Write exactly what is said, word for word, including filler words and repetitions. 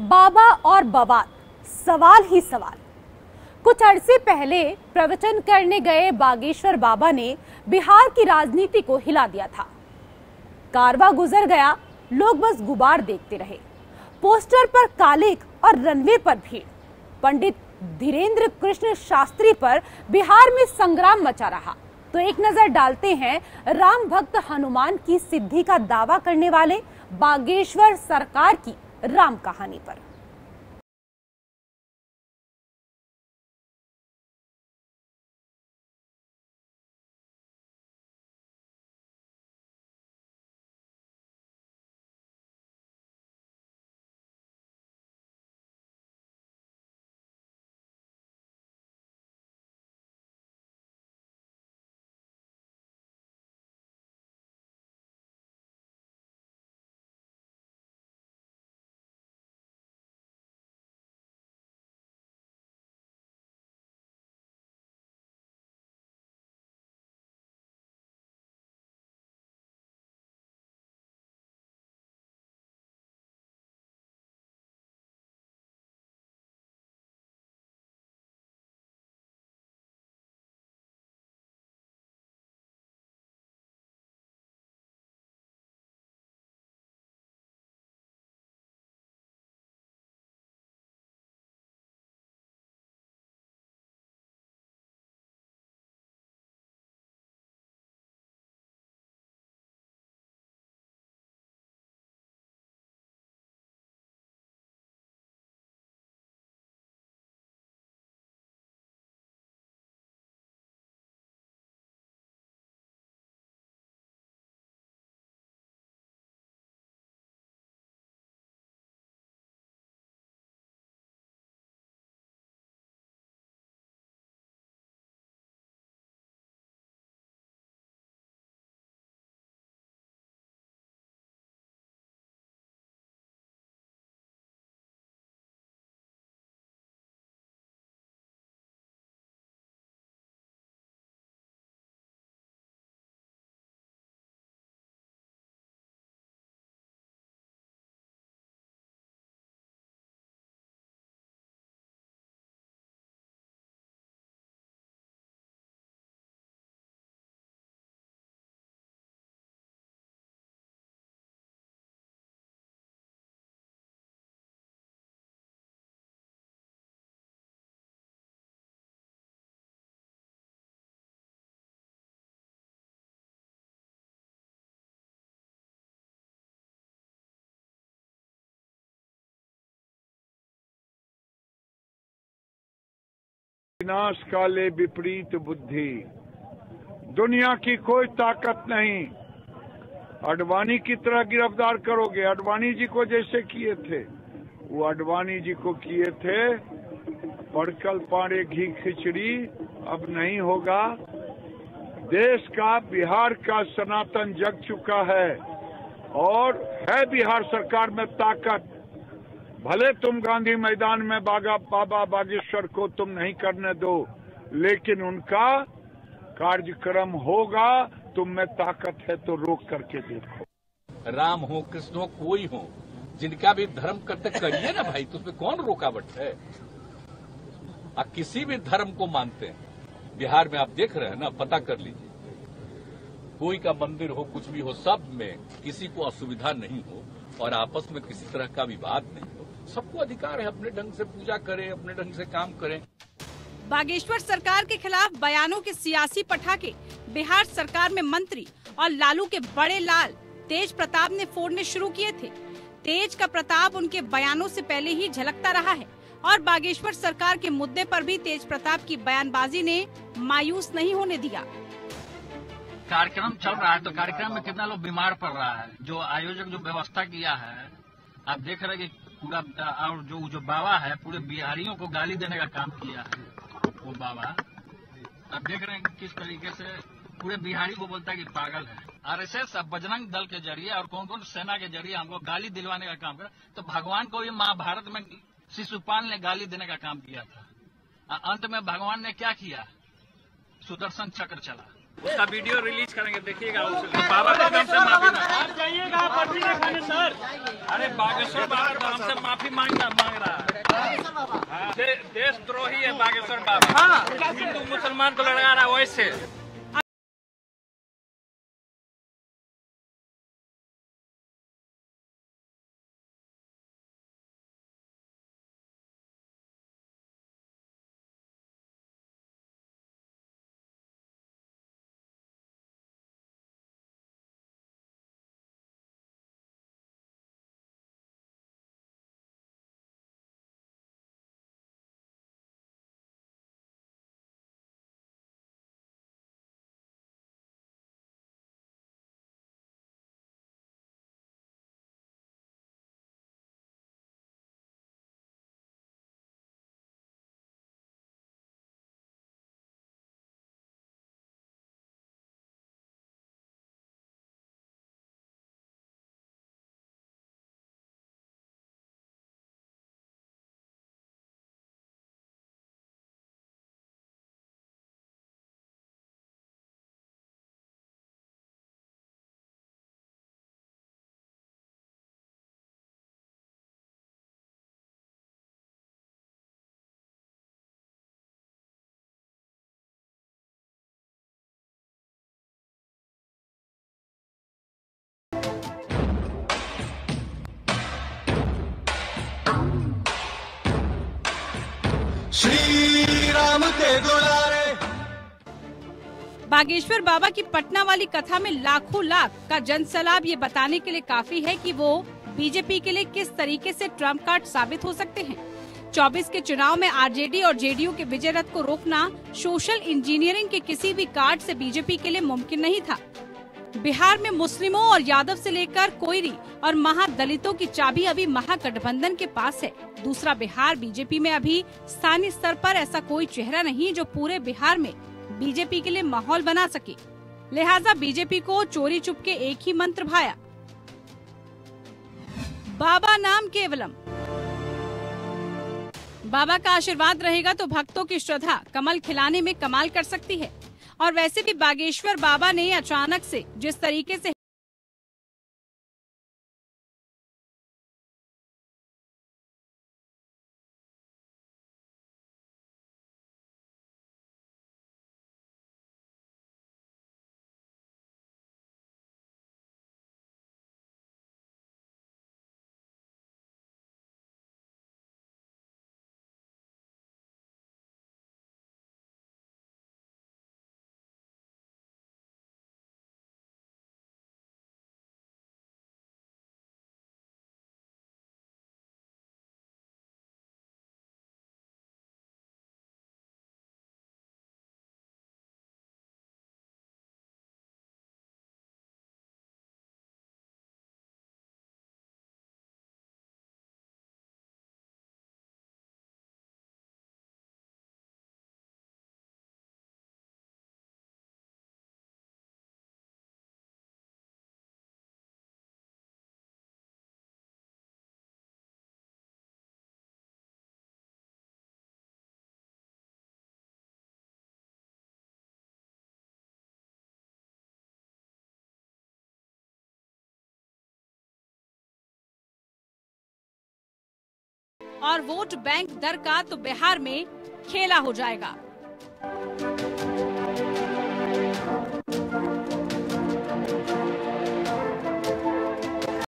बाबा और बवाल, सवाल ही सवाल। कुछ अरसे पहले प्रवचन करने गए बागेश्वर बाबा ने बिहार की राजनीति को हिला दिया था। कारवां गुजर गया, लोग बस गुबार देखते रहे। पोस्टर पर कालिक और रनवे पर भीड़। पंडित धीरेन्द्र कृष्ण शास्त्री पर बिहार में संग्राम मचा रहा। तो एक नजर डालते हैं राम भक्त हनुमान की सिद्धि का दावा करने वाले बागेश्वर सरकार की राम कहानी पर। विनाश काले विपरीत बुद्धि, दुनिया की कोई ताकत नहीं। अडवाणी की तरह गिरफ्तार करोगे। अडवाणी जी को जैसे किए थे, वो अडवाणी जी को किए थे। पड़कल पाड़े घी खिचड़ी अब नहीं होगा। देश का, बिहार का सनातन जग चुका है और है बिहार सरकार में ताकत। भले तुम गांधी मैदान में बागा बाबा बागेश्वर को तुम नहीं करने दो, लेकिन उनका कार्यक्रम होगा। तुम में ताकत है तो रोक करके देखो। राम हो, कृष्ण हो, कोई हो, जिनका भी धर्म कर्तव्य करिए ना भाई, तो उसमें कौन रोकावट है। आप किसी भी धर्म को मानते हैं बिहार में, आप देख रहे हैं ना, पता कर लीजिए। कोई का मंदिर हो, कुछ भी हो, सब में किसी को असुविधा नहीं हो और आपस में किसी तरह का विवाद नहीं। सबको अधिकार है अपने ढंग से पूजा करें, अपने ढंग से काम करें। बागेश्वर सरकार के खिलाफ बयानों के सियासी पटाखे बिहार सरकार में मंत्री और लालू के बड़े लाल तेज प्रताप ने फोड़ने शुरू किए थे। तेज का प्रताप उनके बयानों से पहले ही झलकता रहा है और बागेश्वर सरकार के मुद्दे पर भी तेज प्रताप की बयानबाजी ने मायूस नहीं होने दिया। कार्यक्रम चल रहा है तो कार्यक्रम में कितना लोग बीमार पड़ रहा है। जो आयोजक जो व्यवस्था किया है, आप देख रहे हैं पूरा, और जो जो बाबा है पूरे बिहारियों को गाली देने का काम किया है वो बाबा। आप देख रहे हैं कि किस तरीके से पूरे बिहारी को बोलता है कि पागल है। आरएसएस अब बजरंग दल के जरिए और कौन कौन सेना के जरिए हमको गाली दिलवाने का काम कर, तो भगवान को भी महाभारत में शिशुपाल ने गाली देने का काम किया था। अंत में भगवान ने क्या किया, सुदर्शन चक्र चला। उसका वीडियो रिलीज करेंगे, देखिएगा। बाबा के नाम से माफी जाइएगा, पटरी के खाने सर। अरे बागेश्वर बाबा के नाम से माफी मांगना मांग रहा है, देशद्रोही है बागेश्वर बाबा। हिंदू मुसलमान को लड़ा रहा है वैसे। श्री राम के दुलारे। बागेश्वर बाबा की पटना वाली कथा में लाखों लाख का जनसैलाब ये बताने के लिए काफी है कि वो बीजेपी के लिए किस तरीके से ट्रम्प कार्ड साबित हो सकते हैं। चौबीस के चुनाव में आरजेडी और जेडीयू के विजय रथ को रोकना सोशल इंजीनियरिंग के किसी भी कार्ड से बीजेपी के लिए मुमकिन नहीं था। बिहार में मुस्लिमों और यादव से लेकर कोयरी और महादलितों की चाबी अभी महागठबंधन के पास है। दूसरा, बिहार बीजेपी में अभी स्थानीय स्तर पर ऐसा कोई चेहरा नहीं जो पूरे बिहार में बीजेपी के लिए माहौल बना सके। लिहाजा बीजेपी को चोरी चुपके एक ही मंत्र भाया, बाबा नाम केवलम। बाबा का आशीर्वाद रहेगा तो भक्तों की श्रद्धा कमल खिलाने में कमाल कर सकती है। और वैसे भी बागेश्वर बाबा ने अचानक से जिस तरीके से और वोट बैंक दर का तो बिहार में खेला हो जाएगा।